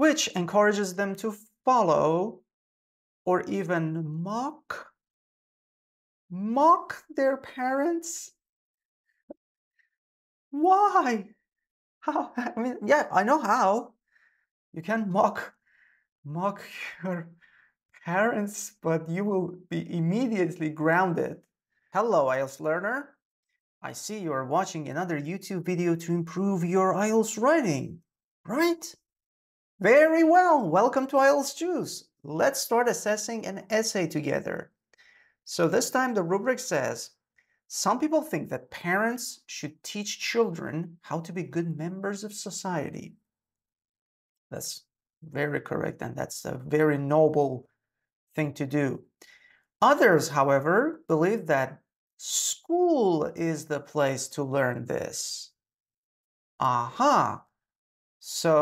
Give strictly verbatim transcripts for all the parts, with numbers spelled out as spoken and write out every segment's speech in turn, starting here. which encourages them to follow or even mock, mock their parents. Why? How? I mean, yeah, I know how. You can mock, mock your parents, but you will be immediately grounded. Hello, I E L T S learner. I see you are watching another YouTube video to improve your I E L T S writing, right? Very well. Welcome to I E L T S Juice. Let's start assessing an essay together. So this time the rubric says, some people think that parents should teach children how to be good members of society. That's very correct, and that's a very noble thing to do. Others, however, believe that school is the place to learn this. Aha! So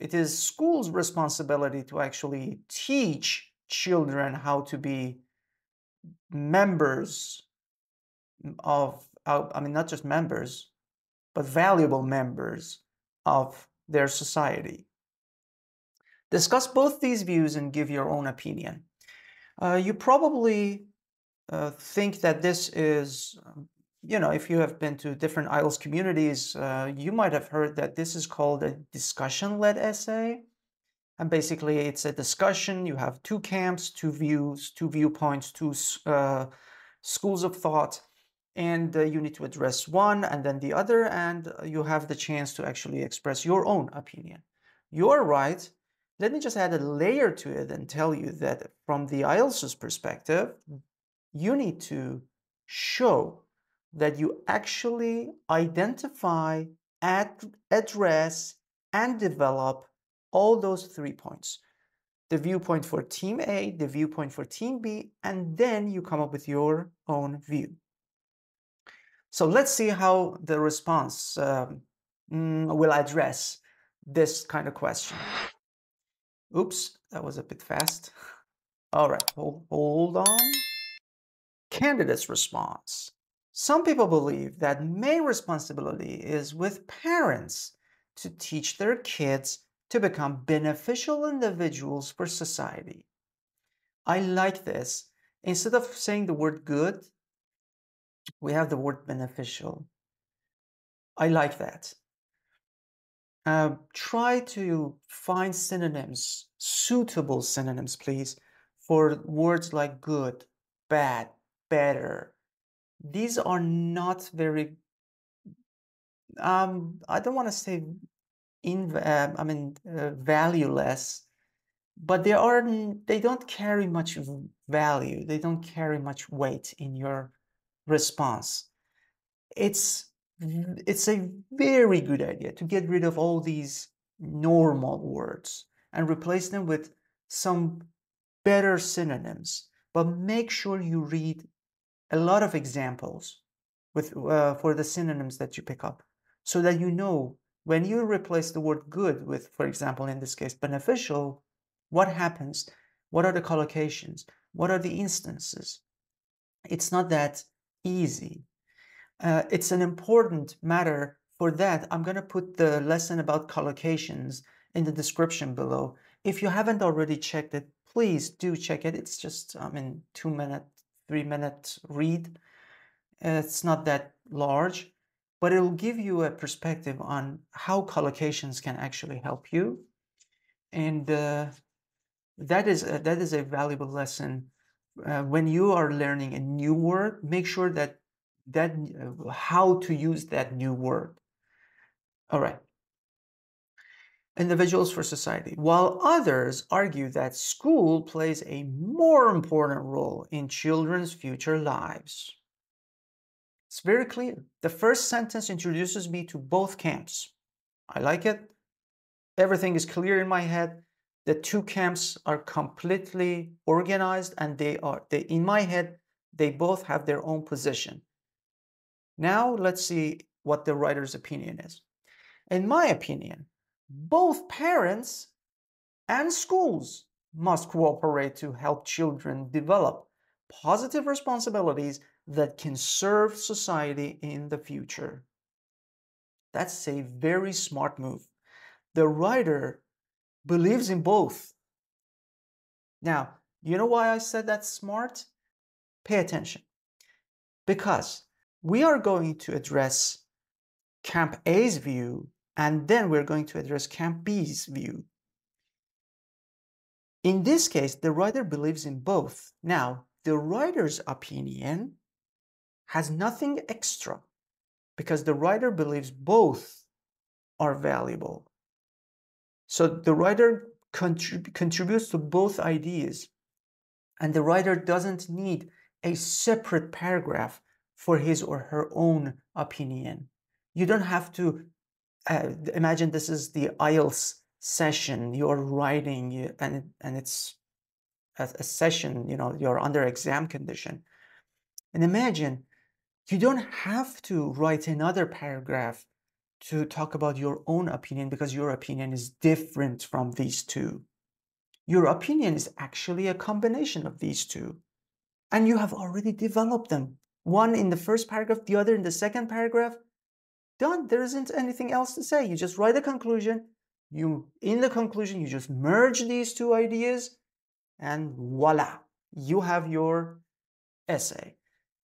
it is school's responsibility to actually teach children how to be members of, I mean, not just members, but valuable members of their society. Discuss both these views and give your own opinion. Uh, you probably uh, think that this is, um, you know, if you have been to different I E L T S communities, uh, you might have heard that this is called a discussion-led essay. And basically, it's a discussion. You have two camps, two views, two viewpoints, two uh, schools of thought. And uh, you need to address one and then the other, and you have the chance to actually express your own opinion. You're right. Let me just add a layer to it and tell you that from the I E L T S perspective, you need to show that you actually identify, ad address, and develop all those three points. The viewpoint for team A, the viewpoint for team B, and then you come up with your own view. So let's see how the response um, will address this kind of question. Oops, that was a bit fast. All right, hold, hold on. Candidate's response. Some people believe that main responsibility is with parents to teach their kids to become beneficial individuals for society. I like this. Instead of saying the word good, we have the word beneficial. I like that. Uh, try to find synonyms, suitable synonyms, please, for words like good, bad, better. These are not very, um, I don't want to say, in, uh, I mean, uh, valueless, but they are, they don't carry much value. They don't carry much weight in your response. It's It's a very good idea to get rid of all these normal words and replace them with some better synonyms. But make sure you read a lot of examples with, uh, for the synonyms that you pick up, so that you know when you replace the word good with, for example, in this case, beneficial, what happens? What are the collocations? What are the instances? It's not that easy. Uh, it's an important matter. For that, I'm going to put the lesson about collocations in the description below. If you haven't already checked it, please do check it. It's just, I mean, two minute, three minute read. It's not that large, but it'll give you a perspective on how collocations can actually help you. And uh, that is a, that is a valuable lesson. Uh, when you are learning a new word, make sure that that uh, how to use that new word. All right. Individuals for society. While others argue that school plays a more important role in children's future lives. It's very clear. The first sentence introduces me to both camps. I like it. Everything is clear in my head. The two camps are completely organized, and they are, they, in my head, they both have their own position. Now let's see what the writer's opinion is. In my opinion, both parents and schools must cooperate to help children develop positive responsibilities that can serve society in the future. That's a very smart move. The writer believes in both. Now, you know why I said that's smart? Pay attention. Because we are going to address Camp A's view, and then we're going to address Camp B's view. In this case, the writer believes in both. Now, the writer's opinion has nothing extra because the writer believes both are valuable. So the writer contrib- contributes to both ideas, and the writer doesn't need a separate paragraph for his or her own opinion. You don't have to uh, imagine this is the I E L T S session, you're writing and, and it's a, a session, you know, you're under exam condition. And imagine you don't have to write another paragraph to talk about your own opinion because your opinion is different from these two. Your opinion is actually a combination of these two, and you have already developed them. One in the first paragraph, the other in the second paragraph. Done. There isn't anything else to say. You just write a conclusion. You, in the conclusion, you just merge these two ideas, and voila, you have your essay.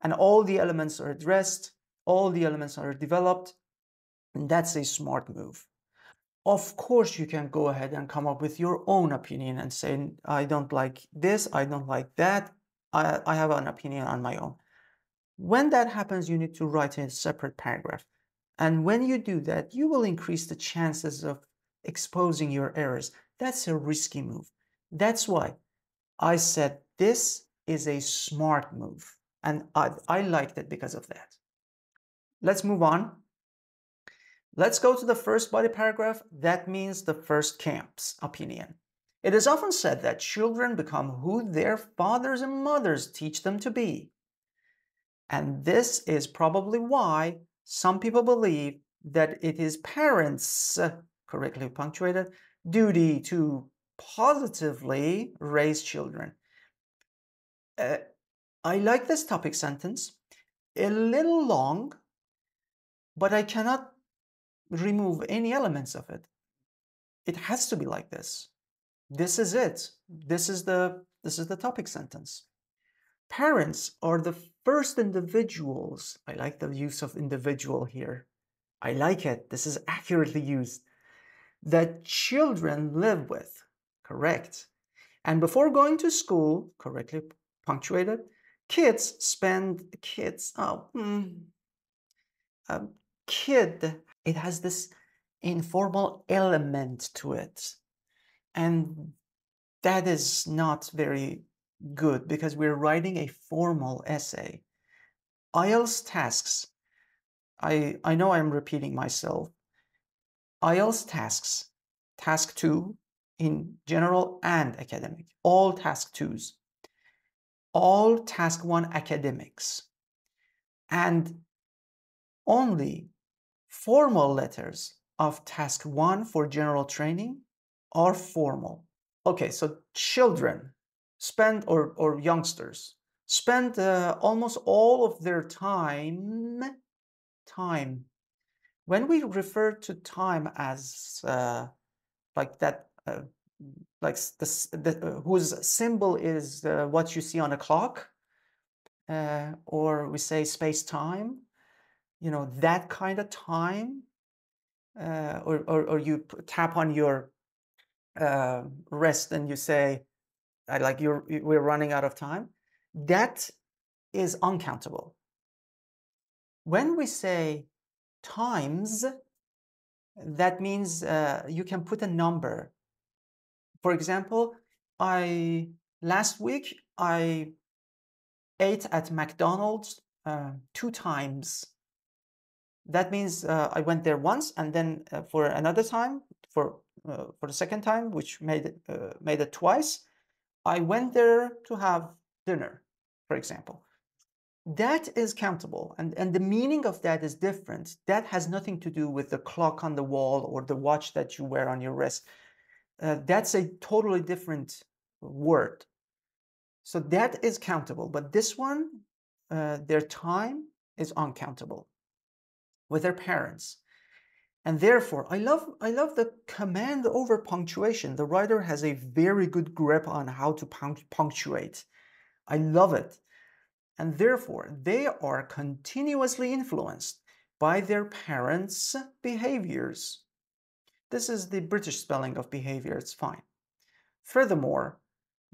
And all the elements are addressed, all the elements are developed, and that's a smart move. Of course, you can go ahead and come up with your own opinion and say, I don't like this, I don't like that, I, I have an opinion on my own. When that happens, you need to write a separate paragraph. And when you do that, you will increase the chances of exposing your errors. That's a risky move. That's why I said this is a smart move. And I, I liked it because of that. Let's move on. Let's go to the first body paragraph. That means the first camp's opinion. It is often said that children become who their fathers and mothers teach them to be. And this is probably why some people believe that it is parents, correctly punctuated, duty to positively raise children. Uh, I like this topic sentence, a little long, but I cannot remove any elements of it. It has to be like this. This is it. This is the, this is the topic sentence. Parents are the first individuals. I like the use of individual here. I like it. This is accurately used. That children live with. Correct. And before going to school, correctly punctuated, kids spend, kids, oh, mm, um, kid, it has this informal element to it. And that is not very good because we're writing a formal essay. I E L T S tasks. I, I know I'm repeating myself. I E L T S tasks, task two in general and academic, all task twos, all task one academics, and only formal letters of task one for general training are formal. Okay, so children spend, or, or youngsters, spend uh, almost all of their time, time. When we refer to time as uh, like that, uh, like the, the, uh, whose symbol is uh, what you see on a clock, uh, or we say space-time, you know, that kind of time, uh, or, or, or you tap on your uh, wrist and you say, I like you're, we're running out of time, that is uncountable. When we say times, that means uh, you can put a number. For example, I last week I ate at McDonald's uh, two times. That means uh, I went there once and then uh, for another time, for uh, for the second time, which made it, uh, made it twice. I went there to have dinner, for example. That is countable, and, and the meaning of that is different. That has nothing to do with the clock on the wall or the watch that you wear on your wrist. Uh, that's a totally different word. So that is countable, but this one, uh, their time is uncountable with their parents. And therefore, I love, I love the command over punctuation. The writer has a very good grip on how to punctuate. I love it. And therefore, they are continuously influenced by their parents' behaviors. This is the British spelling of behavior, it's fine. Furthermore,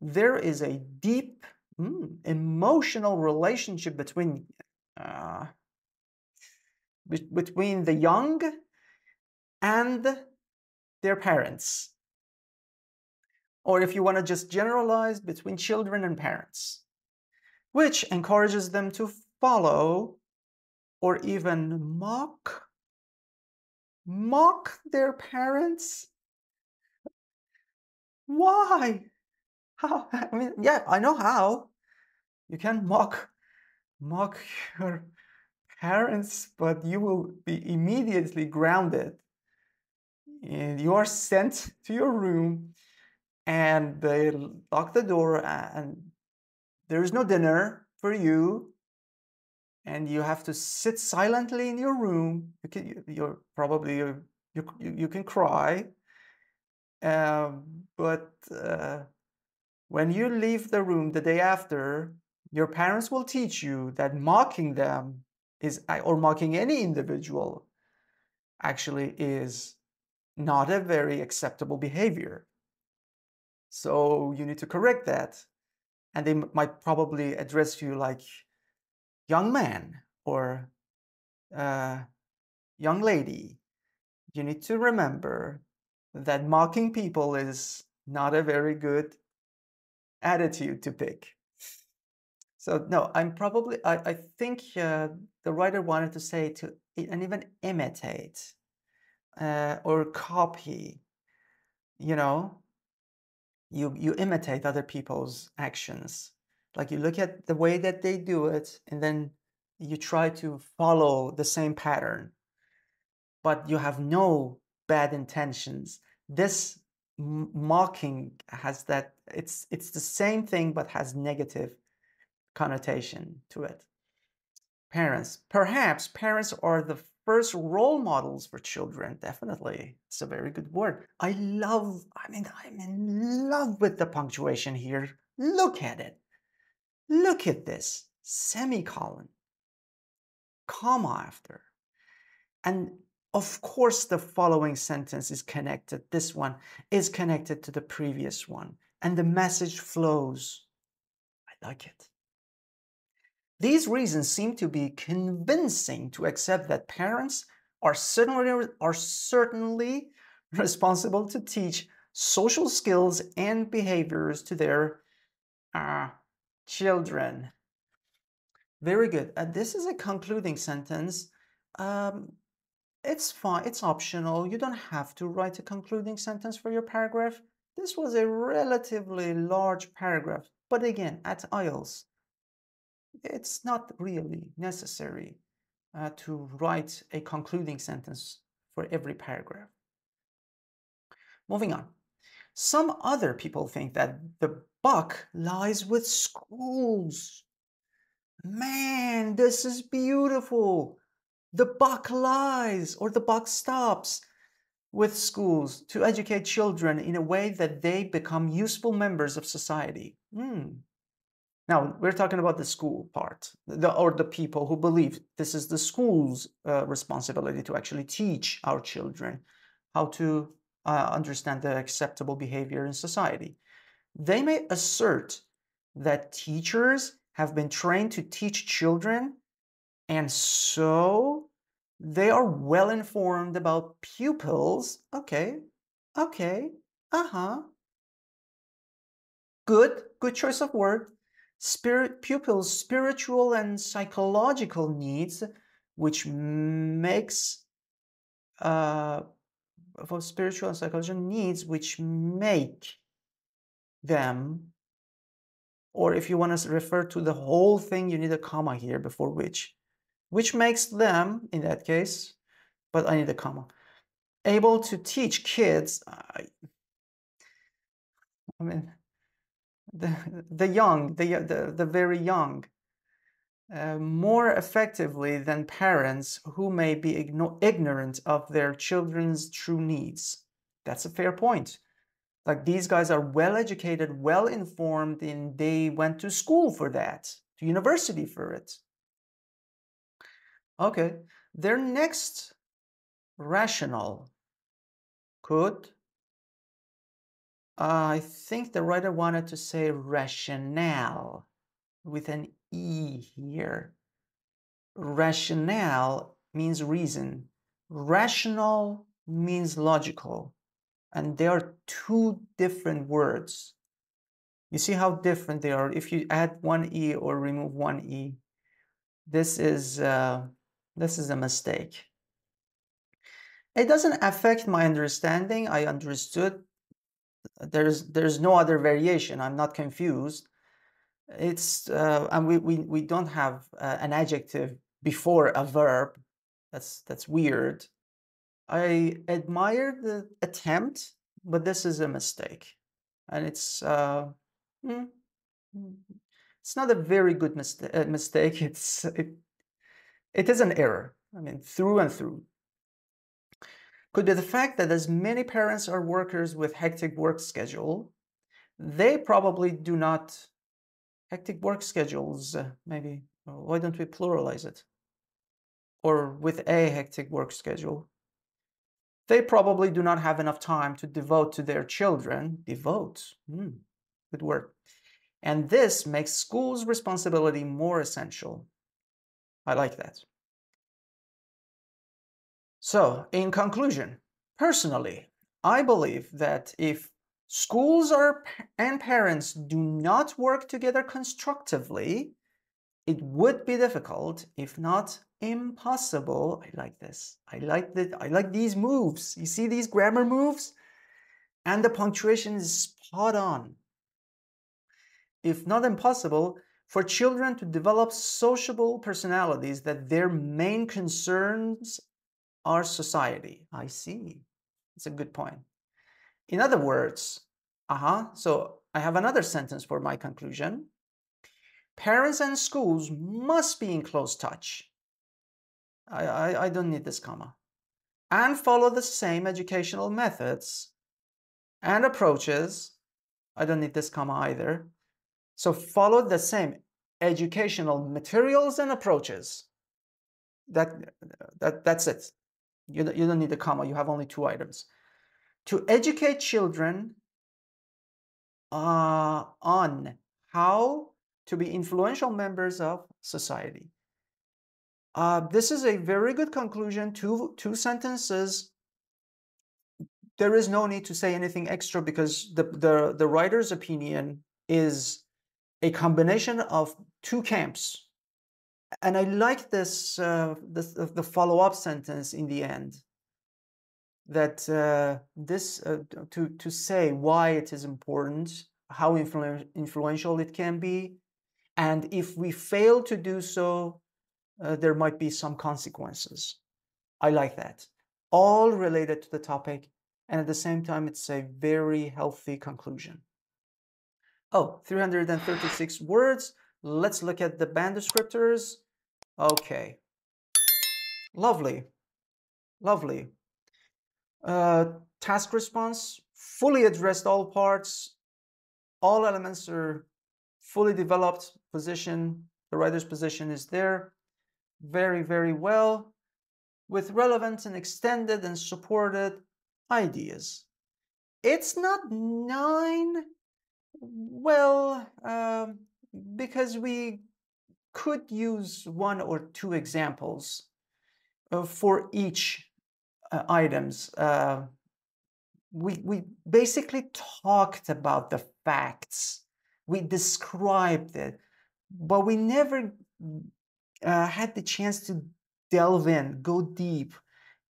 there is a deep mm, emotional relationship between, uh, be between the young and their parents. Or if you want to just generalize, between children and parents, which encourages them to follow or even mock, mock their parents. Why? How? I mean, yeah, I know how. You can mock, mock your parents, but you will be immediately grounded. And you are sent to your room and they lock the door and there is no dinner for you and you have to sit silently in your room. You can, you're probably, you're, you, you can cry, uh, but uh, when you leave the room the day after, your parents will teach you that mocking them is, or mocking any individual actually is not a very acceptable behavior. So you need to correct that. And they might probably address you like young man or uh, young lady. You need to remember that mocking people is not a very good attitude to pick. So no, I'm probably, I, I think uh, the writer wanted to say to, and even imitate. Uh, or copy, you know, you, you imitate other people's actions. Like you look at the way that they do it, and then you try to follow the same pattern, but you have no bad intentions. This mocking has that, it's, it's the same thing, but has negative connotation to it. Parents, perhaps parents are the first role models for children, definitely. It's a very good word. I love, I mean, I'm in love with the punctuation here. Look at it. Look at this. Semicolon. Comma after. And of course, the following sentence is connected. This one is connected to the previous one. And the message flows. I like it. These reasons seem to be convincing to accept that parents are certainly, are certainly responsible to teach social skills and behaviors to their uh, children. Very good. Uh, this is a concluding sentence. Um, it's fine. It's optional. You don't have to write a concluding sentence for your paragraph. This was a relatively large paragraph, but again, at I E L T S, it's not really necessary uh, to write a concluding sentence for every paragraph. Moving on. Some other people think that the buck lies with schools. Man, this is beautiful. The buck lies, or the buck stops with schools to educate children in a way that they become useful members of society. Mm. Now, we're talking about the school part, the, or the people who believe this is the school's uh, responsibility to actually teach our children how to uh, understand the acceptable behavior in society. They may assert that teachers have been trained to teach children, and so they are well informed about pupils. Okay, okay, uh-huh. Good, good choice of word. Spirit, pupils' spiritual and psychological needs, which makes uh, for spiritual and psychological needs, which make them, or if you want to refer to the whole thing, you need a comma here before which, which makes them, in that case, but I need a comma, able to teach kids. I, I mean. The, the young, the, the, the very young, uh, more effectively than parents who may be igno ignorant of their children's true needs. That's a fair point. Like, these guys are well-educated, well-informed, and they went to school for that, to university for it. Okay, their next rationale could... Uh, I think the writer wanted to say rationale with an E here. Rationale means reason. Rational means logical. And they are two different words. You see how different they are if you add one E or remove one E. This is, uh, this is a mistake. It doesn't affect my understanding. I understood. There's, there's no other variation. I'm not confused. It's, uh, and we, we, we don't have uh, an adjective before a verb. That's, that's weird. I admire the attempt, but this is a mistake, and it's uh, it's not a very good mistake. Mistake. It's it, it is an error. I mean, through and through. Could be the fact that as many parents are workers with hectic work schedule, they probably do not hectic work schedules. Maybe why don't we pluralize it? Or with a hectic work schedule. They probably do not have enough time to devote to their children. Devote, mm, good word. And this makes school's responsibility more essential. I like that. So, in conclusion, personally, I believe that if schools are, and parents do not work together constructively, it would be difficult, if not impossible. I like this. I like that. I like these moves. You see these grammar moves? And the punctuation is spot on. If not impossible, for children to develop sociable personalities that their main concerns are society. I see. It's a good point. In other words, uh-huh, so I have another sentence for my conclusion. Parents and schools must be in close touch. I, I, I don't need this comma. And follow the same educational methods and approaches. I don't need this comma either. So follow the same educational materials and approaches. That, that, that's it. You, you don't need a comma. You have only two items. To educate children uh, on how to be influential members of society. Uh, this is a very good conclusion, two, two sentences. There is no need to say anything extra because the, the, the writer's opinion is a combination of two camps. And I like this, uh, this the follow-up sentence in the end, that uh, this, uh, to, to say why it is important, how influ- influential it can be, and if we fail to do so, Uh, there might be some consequences. I like that. All related to the topic, and at the same time, it's a very healthy conclusion. Oh, three hundred thirty-six words. Let's look at the band descriptors. Okay. Lovely. Lovely. Uh, task response, fully addressed all parts. All elements are fully developed. Position, the writer's position is there. Very, very well, with relevant and extended and supported ideas. It's not nine, well, uh, because we could use one or two examples uh, for each uh, items. Uh, we, we basically talked about the facts. We described it, but we never... Uh, had the chance to delve in, go deep,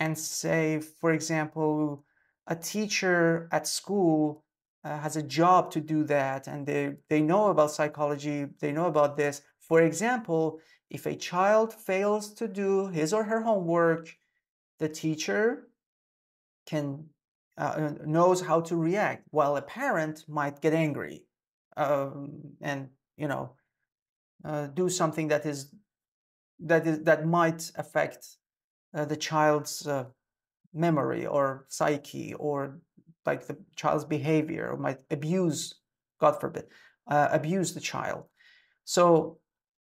and say, for example, a teacher at school uh, has a job to do that, and they, they know about psychology, they know about this. For example, if a child fails to do his or her homework, the teacher can uh, knows how to react, while a parent might get angry um, and, you know, uh, do something that is that is that might affect uh, the child's uh, memory or psyche, or like the child's behavior, or might abuse, God forbid, uh, abuse the child. So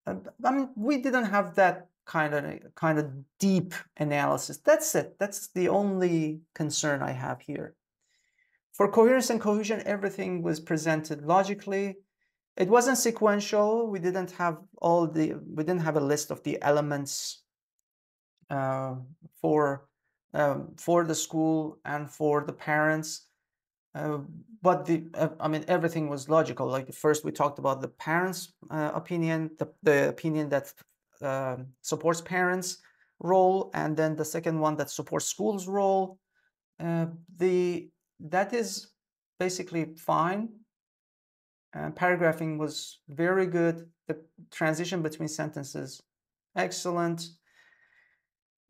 I mean, we didn't have that kind of kind of deep analysis. That's it. That's the only concern I have here. For coherence and cohesion, everything was presented logically. It wasn't sequential. We didn't have all the, we didn't have a list of the elements uh, for um, for the school and for the parents. Uh, but the, uh, I mean, everything was logical. Like first, we talked about the parents' uh, opinion, the, the opinion that uh, supports parents' role, and then the second one that supports schools' role. Uh, the that is basically fine. Uh, paragraphing was very good. The transition between sentences, excellent.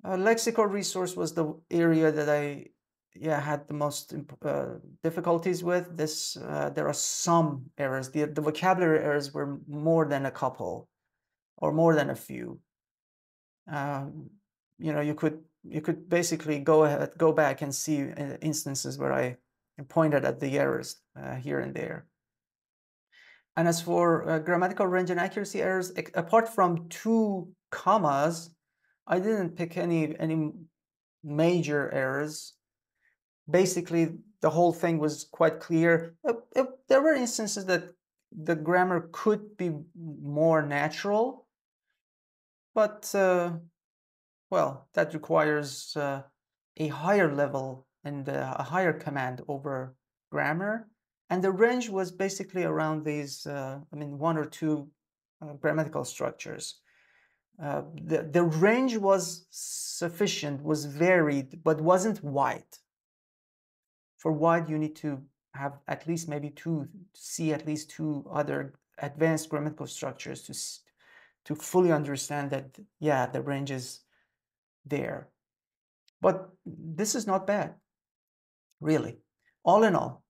Uh, lexical resource was the area that I yeah had the most uh, difficulties with. This uh, there are some errors. The, the vocabulary errors were more than a couple, or more than a few. Um, you know, you could you could basically go ahead, go back and see instances where I pointed at the errors uh, here and there. And as for uh, grammatical range and accuracy errors, apart from two commas, I didn't pick any any major errors. Basically, the whole thing was quite clear. Uh, uh, there were instances that the grammar could be more natural, but uh, well, that requires uh, a higher level and uh, a higher command over grammar. And the range was basically around these, uh, I mean, one or two uh, grammatical structures. Uh, the, the range was sufficient, was varied, but wasn't wide. For wide, you need to have at least maybe two, see at least two other advanced grammatical structures to, to fully understand that, yeah, the range is there. But this is not bad, really. All in all,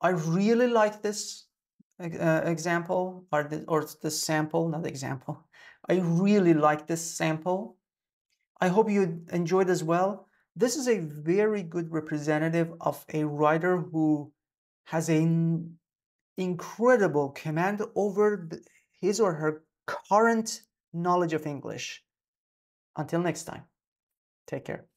I really like this uh, example, or the, or this sample, not example. I really like this sample. I hope you enjoyed as well. This is a very good representative of a writer who has an incredible command over his or her current knowledge of English. Until next time, take care.